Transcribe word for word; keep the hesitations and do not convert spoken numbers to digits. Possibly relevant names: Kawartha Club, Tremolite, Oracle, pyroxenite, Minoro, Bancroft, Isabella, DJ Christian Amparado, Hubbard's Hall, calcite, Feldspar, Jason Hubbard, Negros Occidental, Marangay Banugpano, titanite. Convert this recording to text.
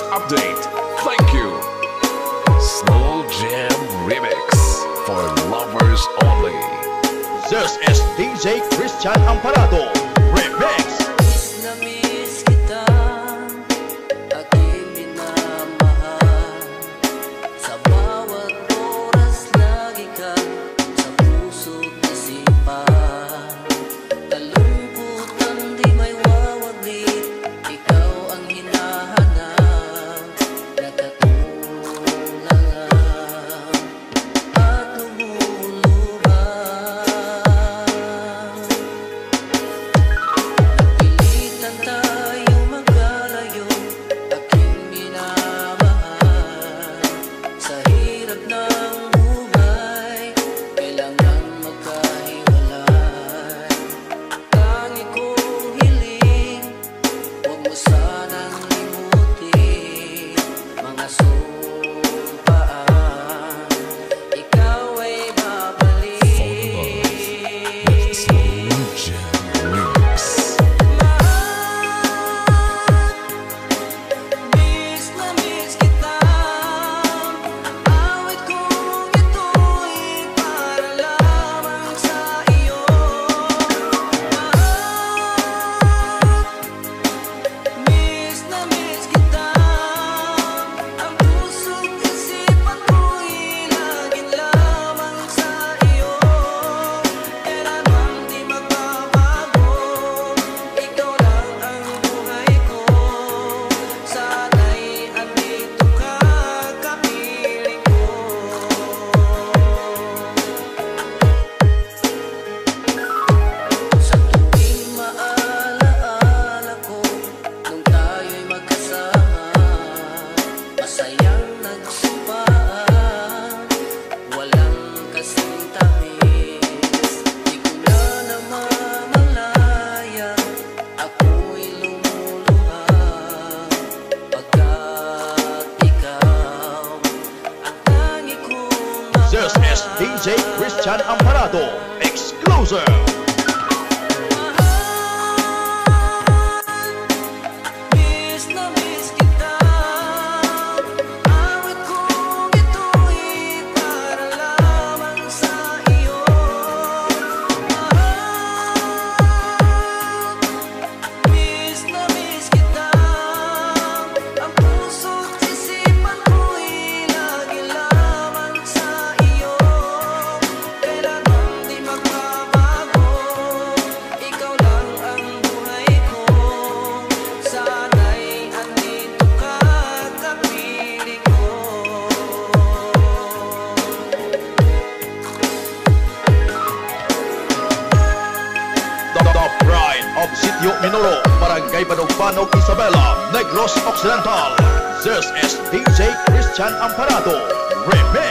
News Update. Thank you. Slow Jam Remix for lovers only. This is D J Christian Amparado Remix. D J Christian Amparado exclusive. Minoro, Marangay Banugpano, Isabella, Negros Occidental. This is D J Christian Amparado Remix.